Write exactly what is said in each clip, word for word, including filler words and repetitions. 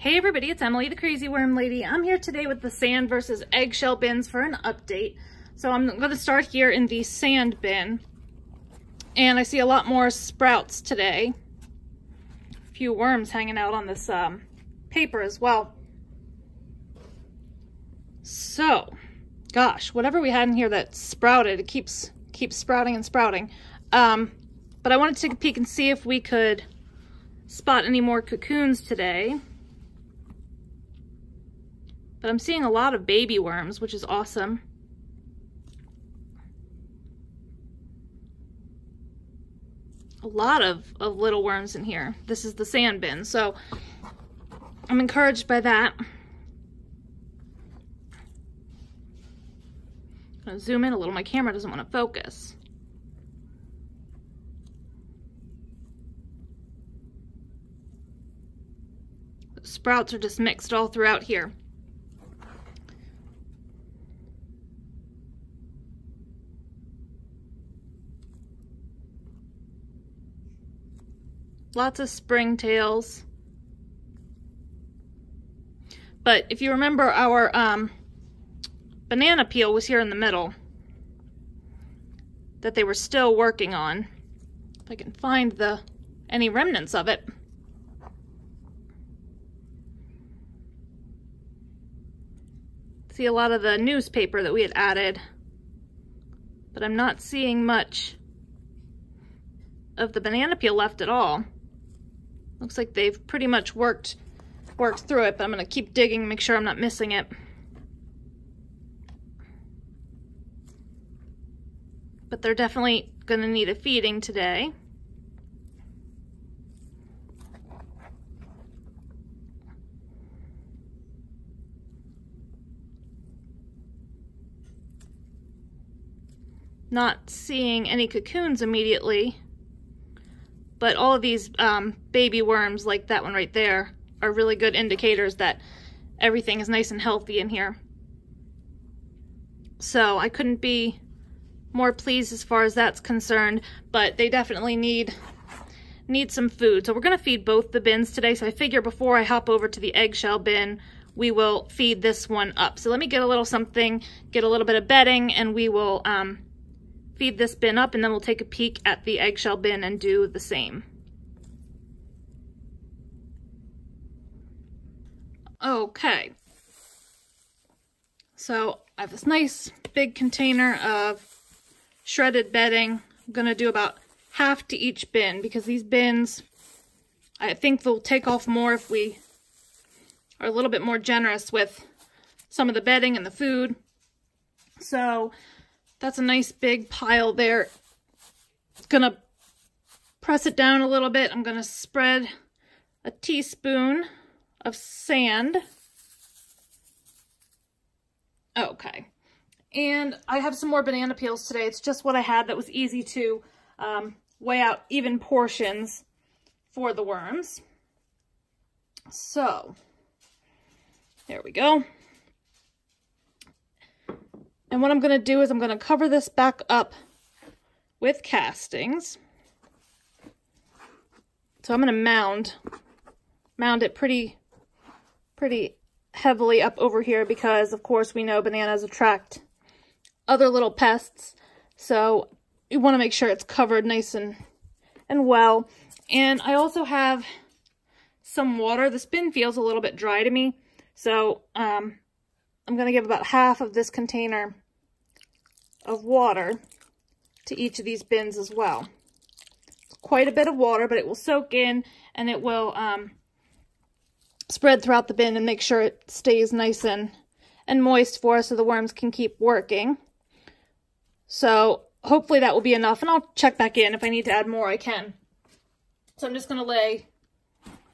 Hey everybody, it's Emily, the Crazy Worm Lady. I'm here today with the sand versus eggshell bins for an update. So I'm going to start here in the sand bin. And I see a lot more sprouts today. A few worms hanging out on this um, paper as well. So, gosh, whatever we had in here that sprouted, it keeps, keeps sprouting and sprouting. Um, but I wanted to take a peek and see if we could spot any more cocoons today. But I'm seeing a lot of baby worms, which is awesome. A lot of, of little worms in here. This is the sand bin, so I'm encouraged by that. I'm gonna zoom in a little. My camera doesn't want to focus. The sprouts are just mixed all throughout here. Lots of springtails. But if you remember, our um, banana peel was here in the middle that they were still working on. If I can find the any remnants of it. See a lot of the newspaper that we had added, but I'm not seeing much of the banana peel left at all. Looks like they've pretty much worked worked through it, but I'm gonna keep digging, make sure I'm not missing it. But they're definitely gonna need a feeding today. Not seeing any cocoons immediately, but all of these um, baby worms, like that one right there, are really good indicators that everything is nice and healthy in here. So I couldn't be more pleased as far as that's concerned, but they definitely need, need some food. So we're gonna feed both the bins today, so I figure before I hop over to the eggshell bin, we will feed this one up. So let me get a little something, get a little bit of bedding, and we will um, feed this bin up, and then we'll take a peek at the eggshell bin and do the same. Okay. So I have this nice big container of shredded bedding. I'm gonna do about half to each bin because these bins, I think they'll take off more if we are a little bit more generous with some of the bedding and the food. So that's a nice big pile there. Gonna press it down a little bit. I'm gonna spread a teaspoon of sand. Okay. And I have some more banana peels today. It's just what I had that was easy to um, weigh out even portions for the worms. So, there we go. And what I'm going to do is I'm going to cover this back up with castings. So I'm going to mound, mound it pretty, pretty heavily up over here because, of course, we know bananas attract other little pests. So you want to make sure it's covered nice and, and well. And I also have some water. This bin feels a little bit dry to me. So um, I'm going to give about half of this container of water to each of these bins as well. Quite a bit of water, but it will soak in and it will um, spread throughout the bin and make sure it stays nice and, and moist for us so the worms can keep working. So hopefully that will be enough, and I'll check back in. If I need to add more, I can. So I'm just going to lay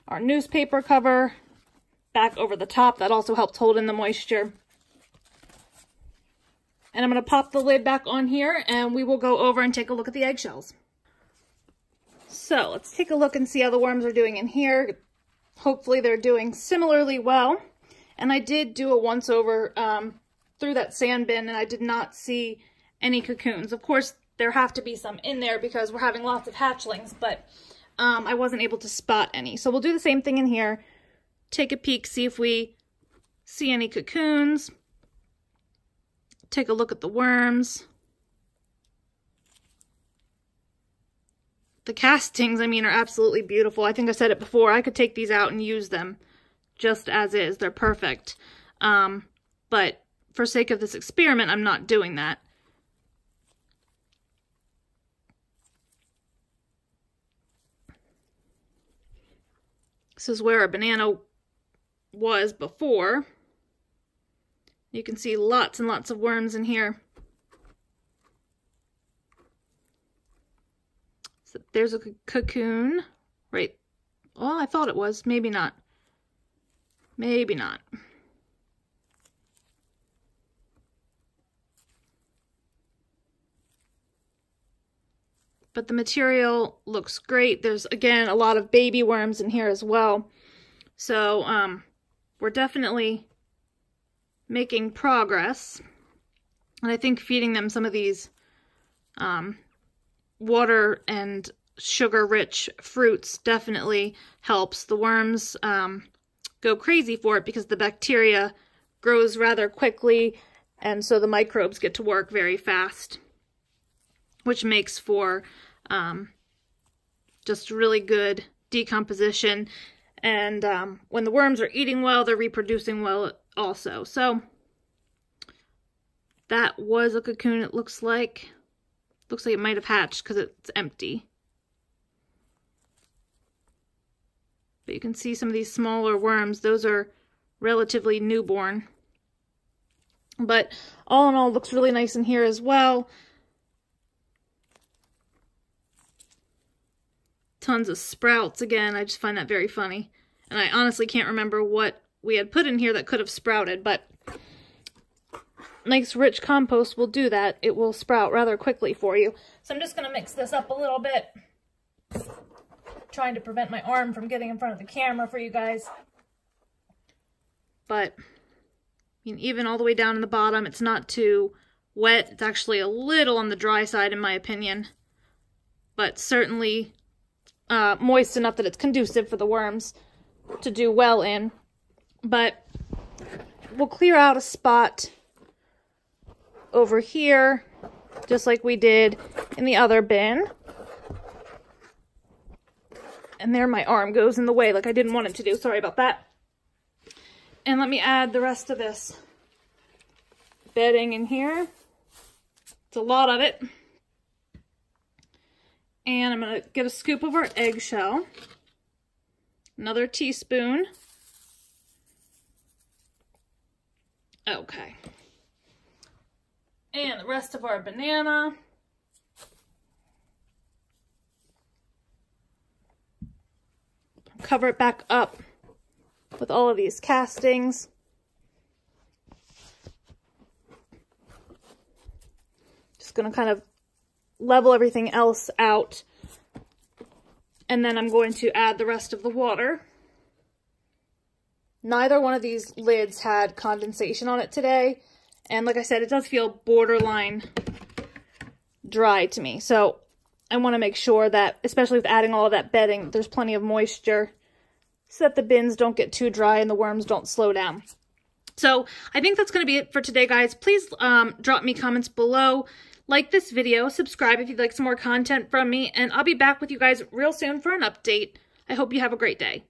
our newspaper cover back over the top. That also helps hold in the moisture. And I'm going to pop the lid back on here and we will go over and take a look at the eggshells. So let's take a look and see how the worms are doing in here. Hopefully they're doing similarly well. And I did do a once over um, through that sand bin and I did not see any cocoons. Of course, there have to be some in there because we're having lots of hatchlings, but um, I wasn't able to spot any. So we'll do the same thing in here. take a peek, see if we see any cocoons, take a look at the worms. The castings, I mean, are absolutely beautiful. I think I said it before. I could take these out and use them just as is. They're perfect. Um, but for sake of this experiment, I'm not doing that. This is where a banana was before. You can see lots and lots of worms in here. So there's a cocoon, right? Well, I thought it was. Maybe not. Maybe not. But the material looks great. There's, again, a lot of baby worms in here as well. So um, we're definitely making progress. And I think feeding them some of these um, water and sugar-rich fruits definitely helps. The worms um, go crazy for it because the bacteria grows rather quickly, and so the microbes get to work very fast, which makes for um, just really good decomposition. And um, when the worms are eating well, they're reproducing well also. So that was a cocoon, it looks like. Looks like it might have hatched because it's empty. But you can see some of these smaller worms. Those are relatively newborn. But all in all, it looks really nice in here as well. Tons of sprouts again. I just find that very funny. And I honestly can't remember what we had put in here that could have sprouted, but nice rich compost will do that. It will sprout rather quickly for you. So I'm just going to mix this up a little bit. I'm trying to prevent my arm from getting in front of the camera for you guys. But I mean, even all the way down in the bottom, it's not too wet. It's actually a little on the dry side in my opinion, but certainly Uh, moist enough that it's conducive for the worms to do well in. But we'll clear out a spot over here, just like we did in the other bin. And there my arm goes in the way like I didn't want it to do. Sorry about that. And let me add the rest of this bedding in here. It's a lot of it. And I'm going to get a scoop of our eggshell, another teaspoon. Okay. And the rest of our banana. Cover it back up with all of these castings. Just going to kind of level everything else out, and then I'm going to add the rest of the water. Neither one of these lids had condensation on it today, and like I said, it does feel borderline dry to me, so I want to make sure that, especially with adding all of that bedding, there's plenty of moisture so that the bins don't get too dry and the worms don't slow down. So I think that's going to be it for today, guys. Please um, drop me comments below. Like this video, subscribe if you'd like some more content from me, and I'll be back with you guys real soon for an update. I hope you have a great day.